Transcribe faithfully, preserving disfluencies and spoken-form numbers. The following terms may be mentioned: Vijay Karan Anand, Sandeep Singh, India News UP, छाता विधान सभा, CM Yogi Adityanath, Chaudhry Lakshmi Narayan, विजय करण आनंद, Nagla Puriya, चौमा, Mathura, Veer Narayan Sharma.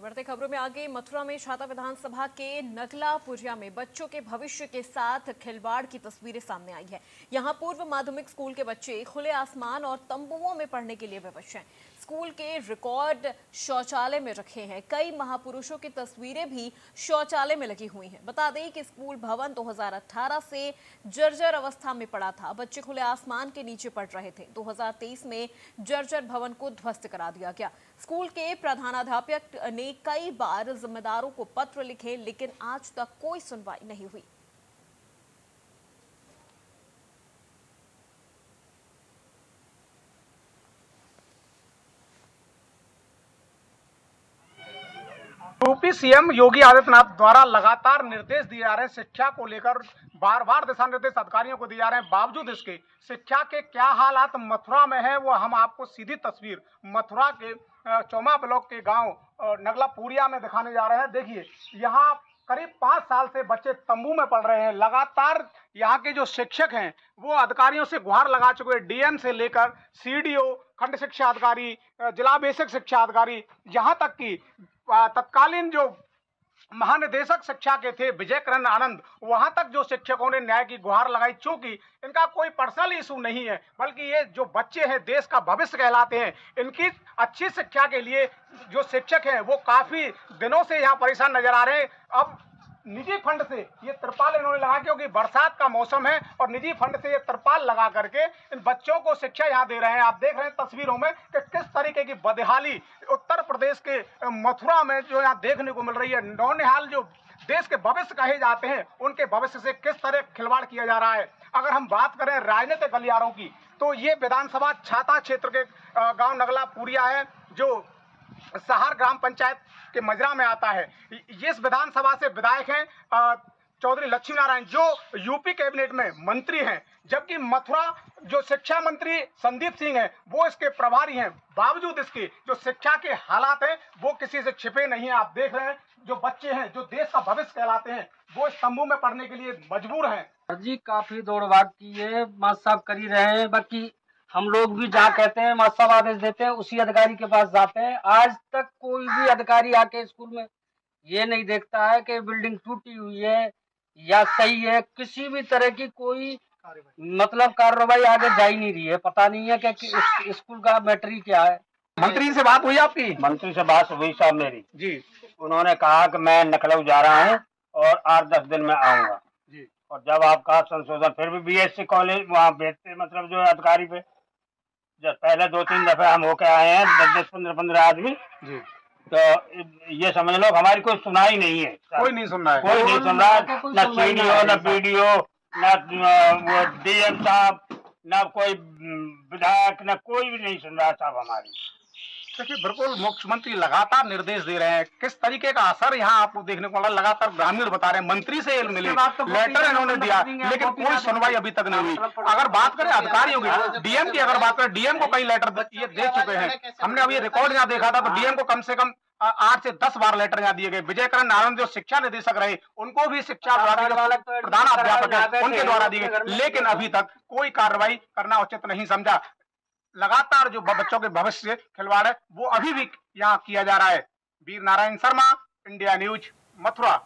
बढ़ते खबरों में आगे, मथुरा में छाता विधान सभा के नगला पुरिया में बच्चों के भविष्य के साथ खिलवाड़ की तस्वीरें सामने आई है। यहाँ पूर्व माध्यमिक स्कूल के बच्चे खुले आसमान और तंबुओं में पढ़ने के लिए विवश हैं। स्कूल के रिकॉर्ड शौचालय में रखे हैं। कई महापुरुषों की तस्वीरें भी शौचालय में लगी हुई हैं। बता दें कि स्कूल भवन दो हजार अठारह से जर्जर अवस्था में पड़ा था। बच्चे खुले आसमान के नीचे पढ़ रहे थे। दो हजार तेईस में जर्जर भवन को ध्वस्त करा दिया गया। स्कूल के प्रधानाध्यापक ने कई बार जिम्मेदारों को पत्र लिखे, लेकिन आज तक कोई सुनवाई नहीं हुई। यूपी सीएम योगी आदित्यनाथ द्वारा लगातार निर्देश दिए जा रहे हैं, शिक्षा को लेकर बार बार दिशा निर्देश अधिकारियों को दिए जा रहे हैं। बावजूद इसके शिक्षा के क्या हालात मथुरा में है, वो हम आपको सीधी तस्वीर मथुरा के चौमा ब्लॉक के गांव नगला पुरिया में दिखाने जा रहे हैं। देखिए, यहाँ करीब पाँच साल से बच्चे तंबू में पढ़ रहे हैं। लगातार यहाँ के जो शिक्षक हैं वो अधिकारियों से गुहार लगा चुके हैं। डीएम से लेकर सीडीओ, खंड शिक्षा अधिकारी, जिला बेसिक शिक्षा अधिकारी, यहाँ तक कि तत्कालीन जो महानिदेशक शिक्षा के थे विजय करण आनंद, वहां तक जो शिक्षकों ने न्याय की गुहार लगाई। चूंकि इनका कोई पर्सनल इशू नहीं है, बल्कि ये जो बच्चे हैं देश का भविष्य कहलाते हैं। इनकी अच्छी शिक्षा के लिए जो शिक्षक हैं वो काफी दिनों से यहाँ परेशान नजर आ रहे हैं। अब निजी फंड से ये तिरपाल इन्होंने लगा, क्योंकि बरसात का मौसम है, और निजी फंड से ये तिरपाल लगा करके इन बच्चों को शिक्षा यहाँ दे रहे हैं। आप देख रहे हैं तस्वीरों में कि किस तरीके की बदहाली उत्तर प्रदेश के मथुरा में जो यहाँ देखने को मिल रही है। नौनिहाल जो देश के भविष्य कहे जाते हैं, उनके भविष्य से किस तरह खिलवाड़ किया जा रहा है। अगर हम बात करें राजनीतिक गलियारों की, तो ये विधानसभा छाता क्षेत्र के गाँव नगला पुरिया है, जो सहार ग्राम पंचायत के मजरा में आता है। इस विधानसभा से विधायक हैं चौधरी लक्ष्मी नारायण, जो यूपी कैबिनेट में मंत्री हैं, जबकि मथुरा जो शिक्षा मंत्री संदीप सिंह हैं वो इसके प्रभारी हैं। बावजूद इसके जो शिक्षा के हालात हैं वो किसी से छिपे नहीं हैं। आप देख रहे हैं जो बच्चे हैं जो देश का भविष्य कहलाते हैं वो इस तंबू में पढ़ने के लिए मजबूर हैं। जी, काफी दौड़ भाग की है, मास्टर साहब कर ही रहे हैं, बाकी हम लोग भी जा कहते हैं, मास्टर साहब आदेश देते हैं, उसी अधिकारी के पास जाते हैं। आज तक कोई भी अधिकारी आके स्कूल में ये नहीं देखता है कि बिल्डिंग टूटी हुई है या सही है। किसी भी तरह की कोई मतलब कार्रवाई आगे जा ही नहीं रही है। पता नहीं है क्या कि स्कूल का मैटरी क्या है। मंत्री से बात हुई आपकी? मंत्री से बात हुई साहब मेरी जी। उन्होंने कहा कि मैं नखलऊ जा रहा हूँ और आठ दस दिन में आऊँगा। और जब आपका संशोधन फिर भी बी एस सी कॉलेज वहाँ भेजते, मतलब जो अधिकारी पे जब पहले दो तीन दफे हम होके आए हैं, दस दस पंद्रह पंद्रह आदमी, तो ये समझ लो हमारी कोई सुनाई नहीं है। कोई नहीं सुन रहा है, कोई नहीं सुन रहा है। न सीडीओ, न पीडीओ, न डीएम साहब, न कोई विधायक, न कोई भी नहीं सुन रहा साहब हमारी। देखिए, बिल्कुल मुख्यमंत्री लगातार निर्देश दे रहे हैं। किस तरीके का असर यहाँ आपको देखने को मिला। लगातार ग्रामीण बता रहे हैं, मंत्री से मिले, लेटर इन्होंने दिया, लेकिन कोई सुनवाई अभी तक नहीं हुई। अगर बात करें अधिकारियों की, डीएम की अगर बात करें, डीएम को कई लेटर ये दे चुके हैं। हमने अभी रिकॉर्ड यहाँ देखा था तो डीएम को कम से कम आठ से दस बार लेटर यहाँ दिए गए। विजय करण नारायण जो शिक्षा निदेशक रहे, उनको भी शिक्षा प्रधानाध्यापक उनके द्वारा दिए गए, लेकिन अभी तक कोई कार्रवाई करना उचित नहीं समझा। लगातार जो बच्चों के भविष्य से खिलवाड़ है वो अभी भी यहाँ किया जा रहा है। Veer Narayan Sharma, India News, Mathura.